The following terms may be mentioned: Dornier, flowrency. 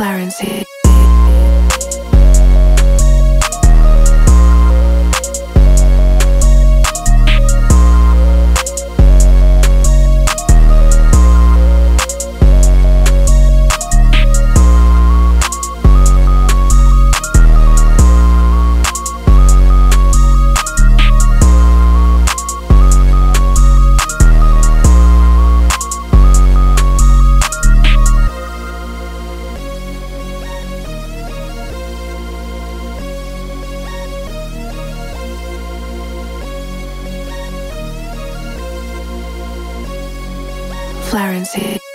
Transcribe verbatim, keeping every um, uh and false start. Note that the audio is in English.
Flowrency. Flowrency.